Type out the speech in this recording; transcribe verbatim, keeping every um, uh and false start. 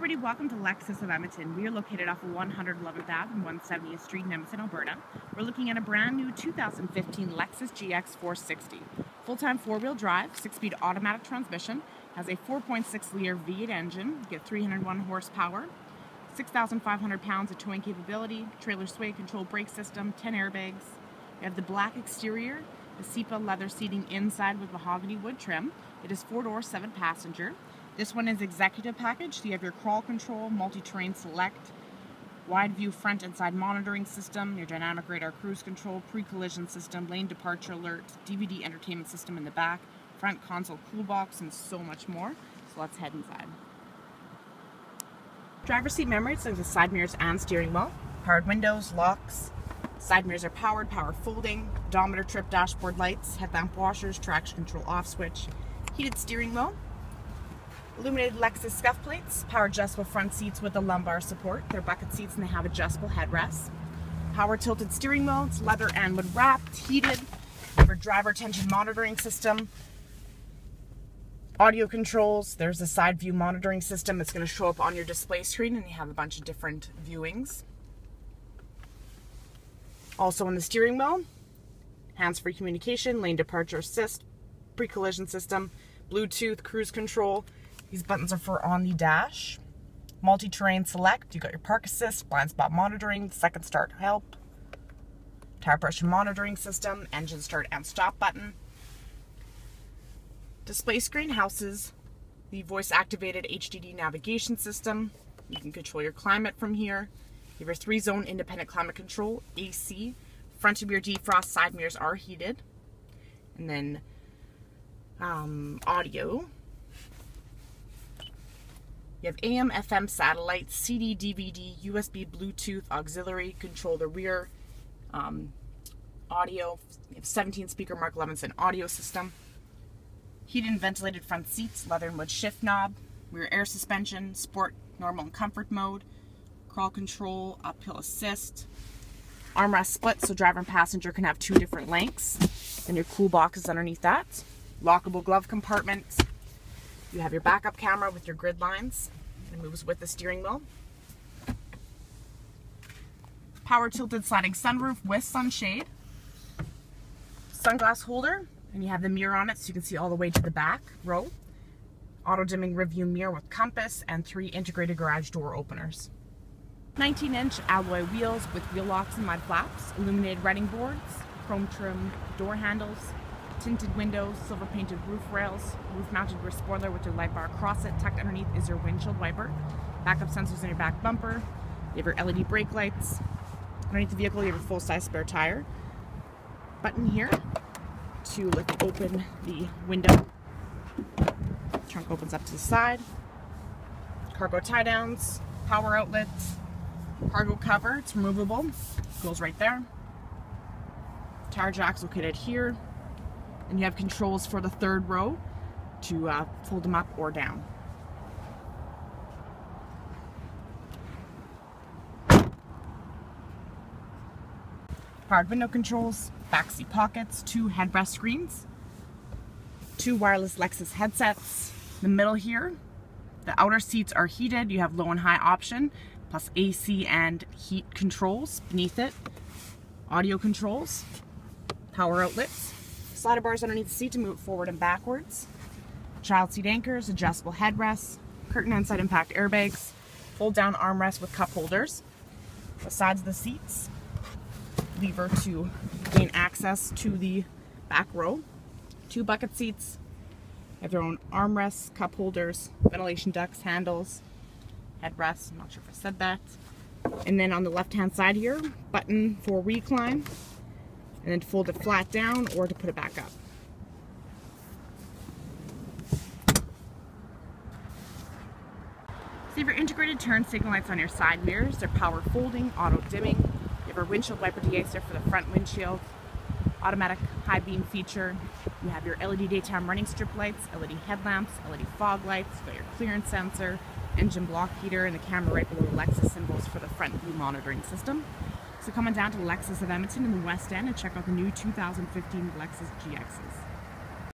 everybody, welcome to Lexus of Edmonton. We are located off of one eleventh Avenue and one seventieth Street in Edmonton, Alberta. We're looking at a brand new two thousand fifteen Lexus G X four sixty. Full-time four-wheel drive, six-speed automatic transmission, has a four point six liter V eight engine, get three hundred one horsepower, six thousand five hundred pounds of towing capability, trailer sway control brake system, ten airbags. We have the black exterior, the S E P A leather seating inside with mahogany wood trim. It is four-door, seven-passenger. This one is executive package, so you have your crawl control, multi-terrain select, wide view front and side monitoring system, your dynamic radar cruise control, pre-collision system, lane departure alert, D V D entertainment system in the back, front console cool box, and so much more. So let's head inside. Driver's seat memory, so the side mirrors and steering wheel, powered windows, locks, side mirrors are powered, power folding, odometer, trip dashboard lights, head lamp washers, traction control off switch, heated steering wheel, illuminated Lexus scuff plates, power adjustable front seats with the lumbar support. They're bucket seats and they have adjustable headrests. Power tilted steering wheel, it's leather and wood wrapped, heated. For driver attention monitoring system, audio controls. There's a side view monitoring system that's going to show up on your display screen, and you have a bunch of different viewings. Also on the steering wheel, hands-free communication, lane departure assist, pre-collision system, Bluetooth, cruise control. These buttons are for on the dash. Multi-terrain select, you got your park assist, blind spot monitoring, second start help, tire pressure monitoring system, engine start and stop button. Display screen houses the voice activated H D D navigation system. You can control your climate from here. You have your three zone independent climate control, A C, front of your defrost, side mirrors are heated. And then um, audio. You have A M, F M, satellite, C D, D V D, U S B, Bluetooth, auxiliary, control the rear, um, audio. You have seventeen speaker Mark Levinson audio system. Heated and ventilated front seats, leather and wood shift knob, rear air suspension, sport, normal and comfort mode, crawl control, uphill assist, armrest split so driver and passenger can have two different lengths, and your cool box is underneath that, lockable glove compartment. You have your backup camera with your grid lines. It moves with the steering wheel. Power tilted sliding sunroof with sunshade. Sunglass holder, and you have the mirror on it so you can see all the way to the back row. Auto dimming rearview mirror with compass and three integrated garage door openers. nineteen inch alloy wheels with wheel locks and mud flaps, illuminated running boards, chrome trim door handles, tinted windows, silver painted roof rails, roof mounted rear spoiler with your light bar across it. Tucked underneath is your windshield wiper, backup sensors in your back bumper. You have your L E D brake lights. Underneath the vehicle you have a full-size spare tire button here to lift open the window. Trunk opens up to the side. Cargo tie downs, power outlets, cargo cover, it's removable, goes right there. Tire jacks located here. And you have controls for the third row to uh, fold them up or down. Powered window controls, backseat pockets, two headrest screens, two wireless Lexus headsets. In the middle here, the outer seats are heated. You have low and high option, plus A C and heat controls. Beneath it, audio controls, power outlets. Slider bars underneath the seat to move it forward and backwards. Child seat anchors, adjustable headrests, curtain and side impact airbags, fold down armrests with cup holders. The sides of the seats, lever to gain access to the back row. Two bucket seats, have their own armrests, cup holders, ventilation ducts, handles, headrests. I'm not sure if I said that. And then on the left-hand side here, button for recline. And then to fold it flat down or to put it back up. So you have your integrated turn signal lights on your side mirrors. They're power folding, auto dimming. You have your windshield wiper deicer for the front windshield, automatic high beam feature. You have your L E D daytime running strip lights, L E D headlamps, L E D fog lights. You've got your clearance sensor, engine block heater, and the camera right below the Lexus symbols for the front view monitoring system. So come on down to Lexus of Edmonton in the West End and check out the new two thousand fifteen Lexus G Xs.